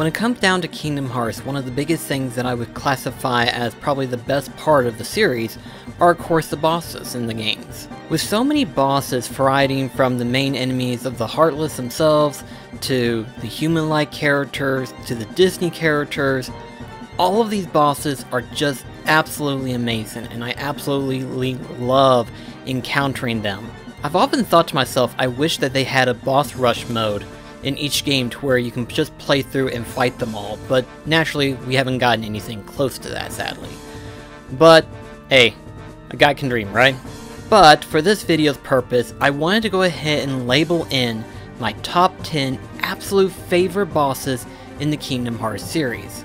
When it comes down to Kingdom Hearts, one of the biggest things that I would classify as probably the best part of the series are of course the bosses in the games. With so many bosses varying from the main enemies of the Heartless themselves, to the human-like characters, to the Disney characters, all of these bosses are just absolutely amazing and I absolutely love encountering them. I've often thought to myself, I wish that they had a boss rush mode in each game to where you can just play through and fight them all, but naturally we haven't gotten anything close to that, sadly. But hey, a guy can dream, right? But for this video's purpose, I wanted to go ahead and label in my top 10 absolute favorite bosses in the Kingdom Hearts series.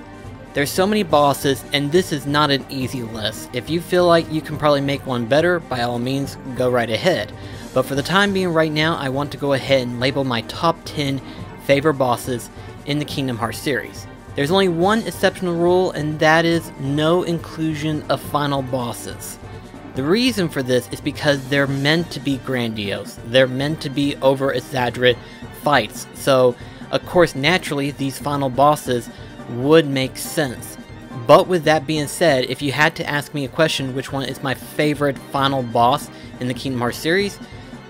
There's so many bosses and this is not an easy list. If you feel like you can probably make one better, by all means go right ahead. But for the time being right now, I want to go ahead and label my top 10 favorite bosses in the Kingdom Hearts series. There's only one exceptional rule, and that is no inclusion of final bosses. The reason for this is because they're meant to be grandiose. They're meant to be over-exaggerate fights. So, of course, naturally, these final bosses would make sense. But with that being said, if you had to ask me a question, which one is my favorite final boss in the Kingdom Hearts series,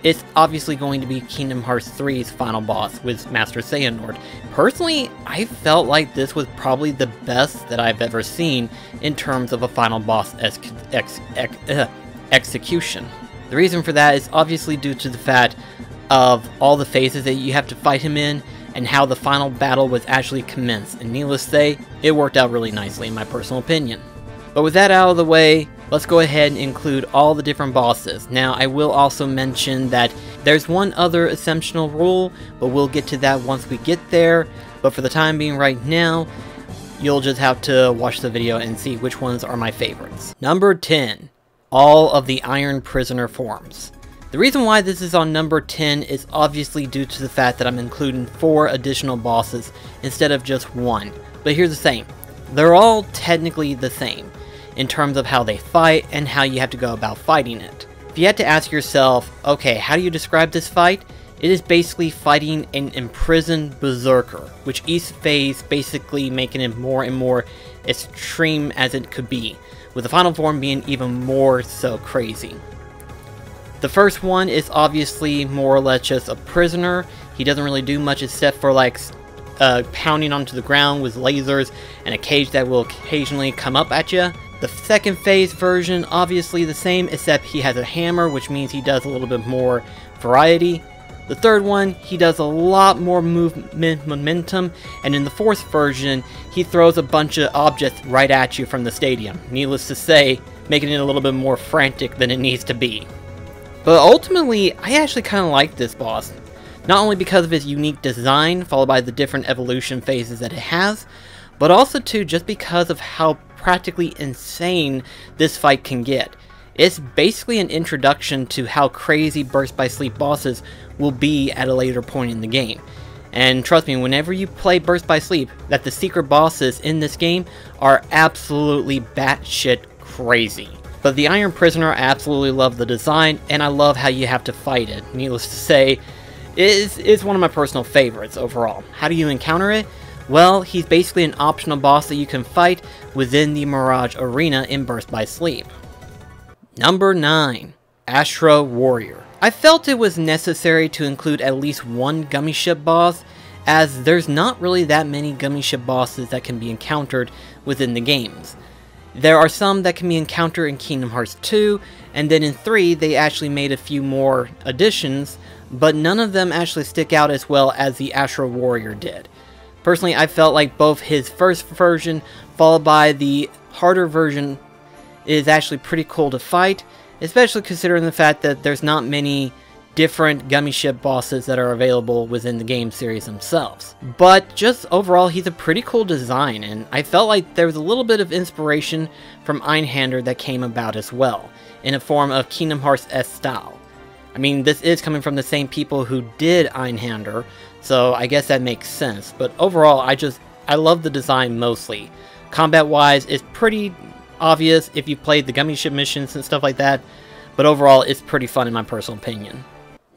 it's obviously going to be Kingdom Hearts 3's final boss with Master Xehanort. Personally, I felt like this was probably the best that I've ever seen in terms of a final boss execution. The reason for that is obviously due to the fact of all the phases that you have to fight him in and how the final battle was actually commenced. And needless to say, it worked out really nicely in my personal opinion. But with that out of the way, let's go ahead and include all the different bosses. Now, I will also mention that there's one other exceptional rule, but we'll get to that once we get there. But for the time being right now, you'll just have to watch the video and see which ones are my favorites. Number 10, all of the Iron Prisoner forms. The reason why this is on number 10 is obviously due to the fact that I'm including 4 additional bosses instead of just one. But here's the thing, they're all technically the same in terms of how they fight and how you have to go about fighting it. If you had to ask yourself, okay, how do you describe this fight? It is basically fighting an imprisoned berserker, which each phase basically making it more and more extreme as it could be, with the final form being even more so crazy. The first one is obviously more or less just a prisoner. He doesn't really do much except for like pounding onto the ground with lasers and a cage that will occasionally come up at you. The second phase version, obviously the same, except he has a hammer, which means he does a little bit more variety. The third one, he does a lot more movement momentum, and in the fourth version, he throws a bunch of objects right at you from the stadium. Needless to say, making it a little bit more frantic than it needs to be. But ultimately, I actually kind of like this boss. Not only because of its unique design, followed by the different evolution phases that it has, but also too just because of how practically insane this fight can get. It's basically an introduction to how crazy Birth by Sleep bosses will be at a later point in the game. And trust me, whenever you play Birth by Sleep, that the secret bosses in this game are absolutely batshit crazy. But the Iron Prisoner, I absolutely love the design, and I love how you have to fight it. Needless to say, it's one of my personal favorites overall. How do you encounter it? Well, he's basically an optional boss that you can fight within the Mirage Arena in Birth by Sleep. Number 9, Astra Warrior. I felt it was necessary to include at least one Gummi Ship boss, as there's not really that many Gummi Ship bosses that can be encountered within the games. There are some that can be encountered in Kingdom Hearts 2, and then in 3 they actually made a few more additions, but none of them actually stick out as well as the Astra Warrior did. Personally, I felt like both his first version, followed by the harder version, is actually pretty cool to fight, especially considering the fact that there's not many different Gummi Ship bosses that are available within the game series themselves. But just overall, he's a pretty cool design, and I felt like there was a little bit of inspiration from Einhander that came about as well, in a form of Kingdom Hearts-esque style. I mean, this is coming from the same people who did Einhander, so I guess that makes sense, but overall I love the design mostly. Combat wise, it's pretty obvious if you've played the Gummi Ship missions and stuff like that, but overall it's pretty fun in my personal opinion.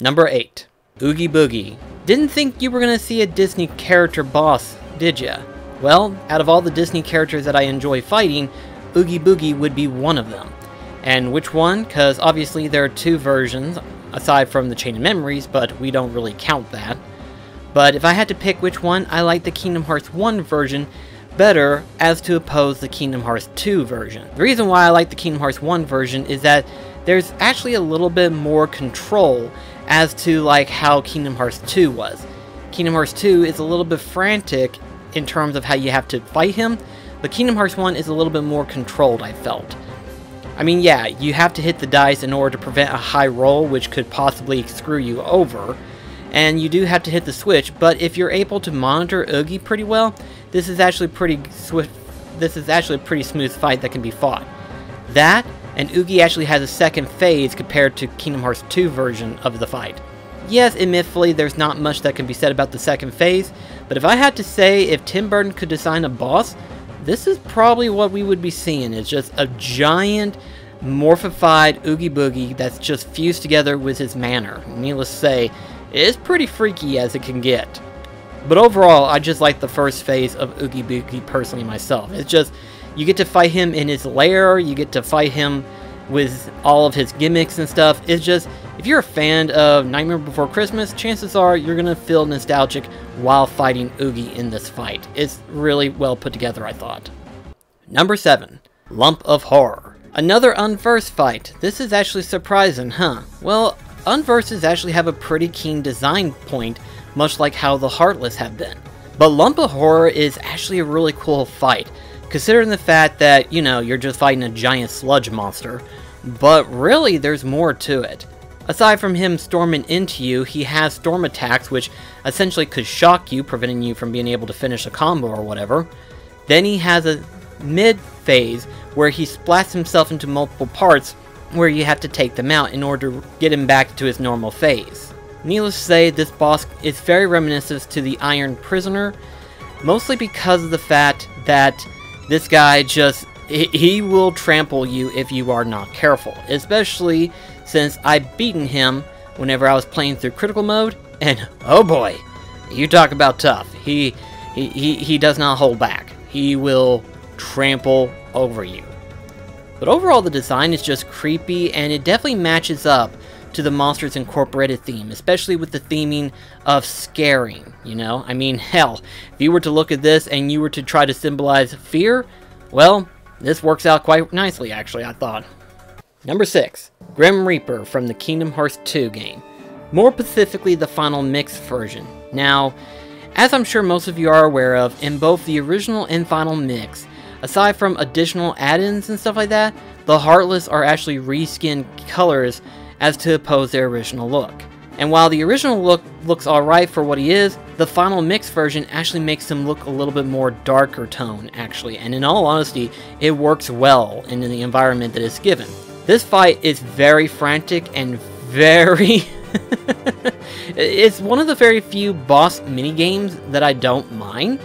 Number 8, Oogie Boogie. Didn't think you were gonna see a Disney character boss, did ya? Well, out of all the Disney characters that I enjoy fighting, Oogie Boogie would be one of them. And which one? Because obviously there are two versions, aside from the Chain of Memories, but we don't really count that. But if I had to pick which one, I like the Kingdom Hearts 1 version better as to oppose the Kingdom Hearts 2 version. The reason why I like the Kingdom Hearts 1 version is that there's actually a little bit more control as to like how Kingdom Hearts 2 was. Kingdom Hearts 2 is a little bit frantic in terms of how you have to fight him, but Kingdom Hearts 1 is a little bit more controlled, I felt. I mean, yeah, you have to hit the dice in order to prevent a high roll, which could possibly screw you over, and you do have to hit the switch, but if you're able to monitor Oogie pretty well, this is actually pretty swift. This is actually a pretty smooth fight that can be fought. That, and Oogie actually has a second phase compared to Kingdom Hearts 2 version of the fight. Yes, admittedly, there's not much that can be said about the second phase, but if I had to say if Tim Burton could design a boss, this is probably what we would be seeing. It's just a giant, morphified Oogie Boogie that's just fused together with his manner. Needless to say, it's pretty freaky as it can get. But overall, I just like the first phase of Oogie Boogie personally myself. It's just, you get to fight him in his lair, you get to fight him with all of his gimmicks and stuff. It's just, if you're a fan of Nightmare Before Christmas, chances are you're going to feel nostalgic while fighting Oogie in this fight. It's really well put together, I thought. Number 7. Lump of Horror. Another Unversed fight. This is actually surprising, huh? Well, Unverses actually have a pretty keen design point, much like how the Heartless have been. But Lump of Horror is actually a really cool fight, considering the fact that, you know, you're just fighting a giant sludge monster. But really, there's more to it. Aside from him storming into you, he has storm attacks, which essentially could shock you, preventing you from being able to finish a combo or whatever. Then he has a mid-phase, where he splats himself into multiple parts, where you have to take them out in order to get him back to his normal phase. Needless to say, this boss is very reminiscent to the Iron Prisoner, mostly because of the fact that this guy just, he will trample you if you are not careful, especially since I've beaten him whenever I was playing through critical mode, and oh boy, you talk about tough. He does not hold back. He will trample over you. But overall, the design is just creepy, and it definitely matches up to the Monsters Incorporated theme, especially with the theming of scaring, you know? I mean, hell, if you were to look at this and you were to try to symbolize fear, well, this works out quite nicely, actually, I thought. Number 6. Grim Reaper from the Kingdom Hearts 2 game. More specifically, the Final Mix version. Now, as I'm sure most of you are aware of, in both the original and Final Mix, aside from additional add-ins and stuff like that, the Heartless are actually reskinned colors as to oppose their original look. And while the original look looks alright for what he is, the Final Mix version actually makes him look a little bit more darker tone, actually, and in all honesty, it works well in the environment that it's given. This fight is very frantic and very... It's one of the very few boss minigames that I don't mind,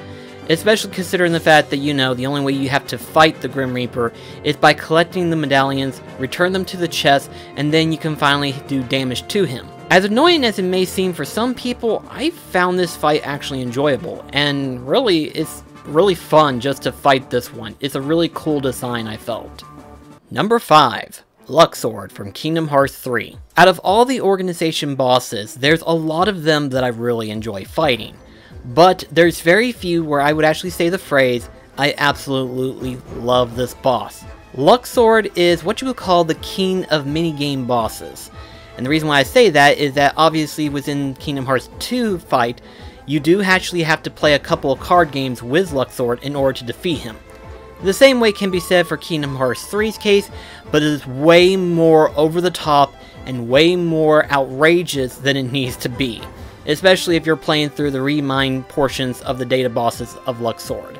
especially considering the fact that, you know, the only way you have to fight the Grim Reaper is by collecting the medallions, return them to the chest, and then you can finally do damage to him. As annoying as it may seem for some people, I found this fight actually enjoyable, and really, it's really fun just to fight this one. It's a really cool design, I felt. Number 5. Luxord from Kingdom Hearts 3. Out of all the organization bosses, there's a lot of them that I really enjoy fighting. But there's very few where I would actually say the phrase, I absolutely love this boss. Luxord is what you would call the king of minigame bosses. And the reason why I say that is that obviously within Kingdom Hearts 2 fight, you do actually have to play a couple of card games with Luxord in order to defeat him. The same way can be said for Kingdom Hearts 3's case, but it is way more over the top and way more outrageous than it needs to be. Especially if you're playing through the remind portions of the data bosses of Luxord.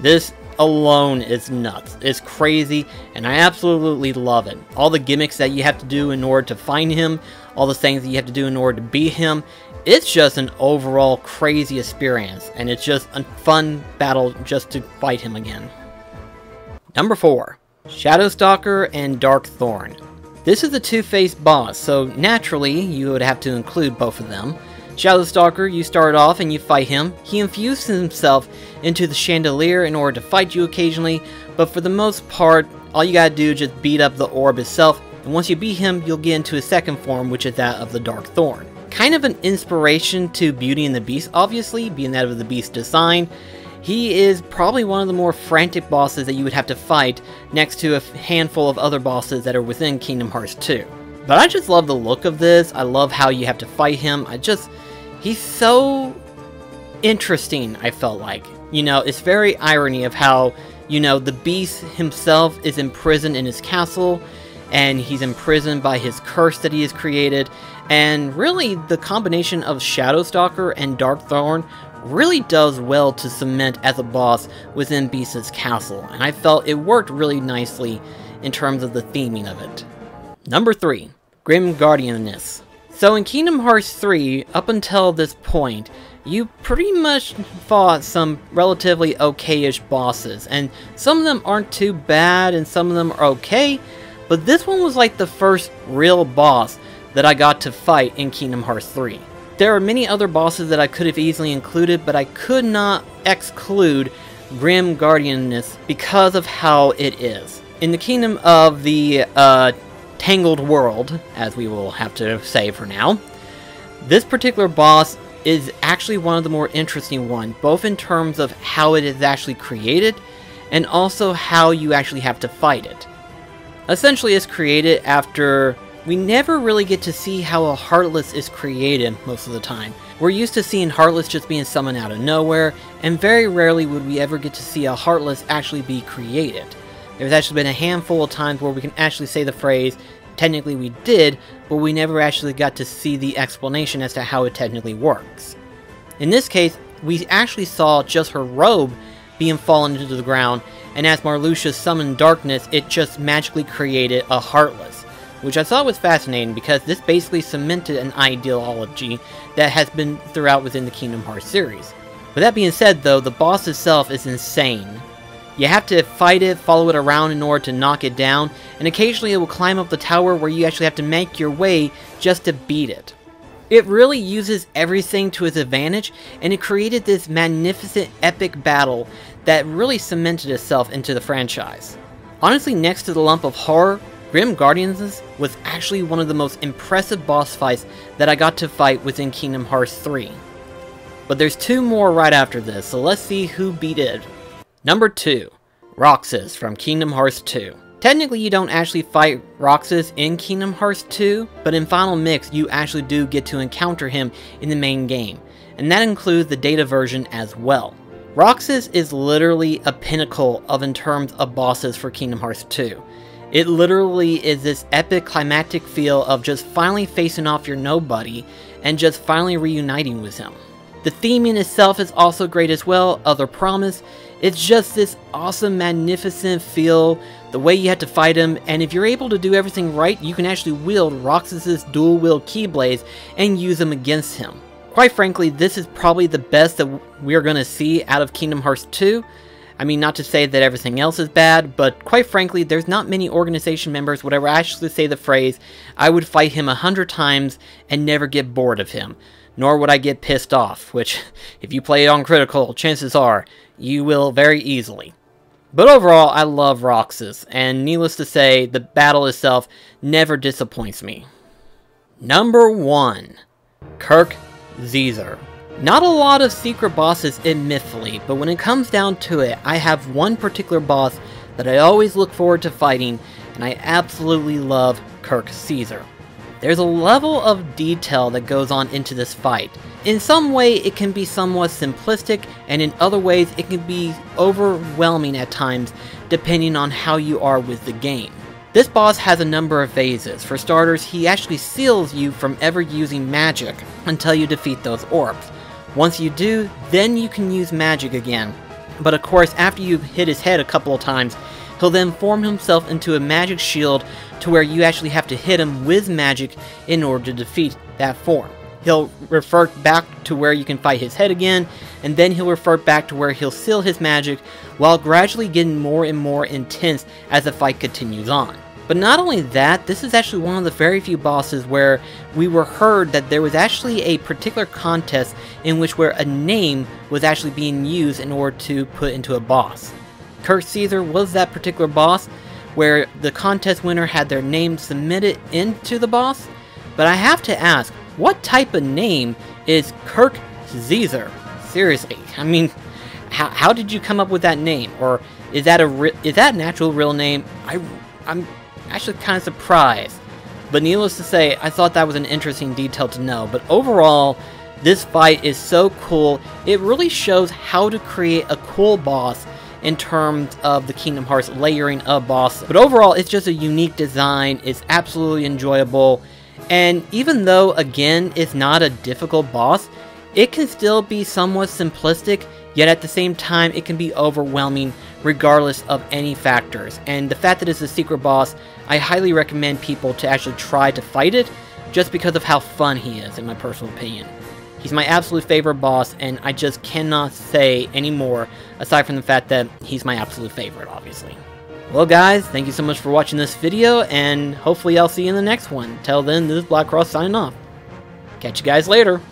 This alone is nuts. It's crazy, and I absolutely love it. All the gimmicks that you have to do in order to find him, all the things that you have to do in order to beat him, it's just an overall crazy experience, and it's just a fun battle just to fight him again. Number 4. Shadowstalker and Darkthorn. This is a two-faced boss, so naturally you would have to include both of them. Shadowstalker, you start off and you fight him. He infuses himself into the chandelier in order to fight you occasionally, but for the most part, all you gotta do is just beat up the orb itself, and once you beat him, you'll get into his second form, which is that of the Darkthorn. Kind of an inspiration to Beauty and the Beast, obviously, being that of the Beast's design. He is probably one of the more frantic bosses that you would have to fight next to a handful of other bosses that are within Kingdom Hearts 2. But I just love the look of this. I love how you have to fight him. He's so interesting, I felt like. You know, it's very irony of how, you know, the Beast himself is imprisoned in his castle, and he's imprisoned by his curse that he has created, and really the combination of Shadowstalker and Darkthorn really does well to cement as a boss within Beast's castle, and I felt it worked really nicely in terms of the theming of it. Number 3. Grim Guardianess. So in Kingdom Hearts 3, up until this point, you pretty much fought some relatively okay-ish bosses, and some of them aren't too bad and some of them are okay, but this one was like the first real boss that I got to fight in Kingdom Hearts 3. There are many other bosses that I could have easily included, but I could not exclude Grim Guardianess because of how it is. In the kingdom of the Tangled World, as we will have to say for now, this particular boss is actually one of the more interesting ones, both in terms of how it is actually created and also how you actually have to fight it. Essentially, it's created after... We never really get to see how a Heartless is created most of the time. We're used to seeing Heartless just being summoned out of nowhere, and very rarely would we ever get to see a Heartless actually be created. There's actually been a handful of times where we can actually say the phrase, technically we did, but we never actually got to see the explanation as to how it technically works. In this case, we actually saw just her robe being fallen into the ground, and as Marluxia summoned darkness, it just magically created a Heartless, which I thought was fascinating because this basically cemented an ideology that has been throughout within the Kingdom Hearts series. With that being said though, the boss itself is insane. You have to fight it, follow it around in order to knock it down, and occasionally it will climb up the tower where you actually have to make your way just to beat it. It really uses everything to its advantage, and it created this magnificent epic battle that really cemented itself into the franchise. Honestly, next to the Lump of Horror, Grim Guardianess was actually one of the most impressive boss fights that I got to fight within Kingdom Hearts 3. But there's two more right after this, so let's see who beat it. Number 2, Roxas from Kingdom Hearts 2. Technically you don't actually fight Roxas in Kingdom Hearts 2, but in Final Mix you actually do get to encounter him in the main game, and that includes the data version as well. Roxas is literally a pinnacle of in terms of bosses for Kingdom Hearts 2. It literally is this epic climactic feel of just finally facing off your nobody and just finally reuniting with him. The theme in itself is also great as well, Other Promise. It's just this awesome, magnificent feel, the way you have to fight him, and if you're able to do everything right, you can actually wield Roxas' dual-wield Keyblades and use them against him. Quite frankly, this is probably the best that we're going to see out of Kingdom Hearts 2. I mean, not to say that everything else is bad, but quite frankly, there's not many organization members would ever actually say the phrase, I would fight him 100 times and never get bored of him, nor would I get pissed off, which, if you play it on critical, chances are, you will very easily. But overall, I love Roxas, and needless to say, the battle itself never disappoints me. Number 1. Kurt Zisa. Not a lot of secret bosses in Miffly, but when it comes down to it, I have one particular boss that I always look forward to fighting, and I absolutely love Kurt Zisa. There's a level of detail that goes on into this fight. In some way, it can be somewhat simplistic, and in other ways, it can be overwhelming at times, depending on how you are with the game. This boss has a number of phases. For starters, he actually seals you from ever using magic until you defeat those orbs. Once you do, then you can use magic again, but of course after you hit his head a couple of times, he'll then form himself into a magic shield to where you actually have to hit him with magic in order to defeat that form. He'll revert back to where you can fight his head again, and then he'll revert back to where he'll seal his magic while gradually getting more and more intense as the fight continues on. But not only that, this is actually one of the very few bosses where we were heard that there was actually a particular contest in which where a name was actually being used in order to put into a boss. Kurt Zisa was that particular boss where the contest winner had their name submitted into the boss. But I have to ask, what type of name is Kurt Zisa? Seriously, I mean, how did you come up with that name? Or is that an actual real name? I'm actually kind of surprised, but needless to say, I thought that was an interesting detail to know. But overall, this fight is so cool. It really shows how to create a cool boss in terms of the Kingdom Hearts layering of bosses. But overall, it's just a unique design. It's absolutely enjoyable, and even though, again, it's not a difficult boss, it can still be somewhat simplistic, yet at the same time, it can be overwhelming regardless of any factors. And the fact that it's a secret boss, I highly recommend people to actually try to fight it just because of how fun he is, in my personal opinion. He's my absolute favorite boss, and I just cannot say any more aside from the fact that he's my absolute favorite, obviously. Well guys, thank you so much for watching this video, and hopefully I'll see you in the next one. Till then, this is Black Cross signing off. Catch you guys later.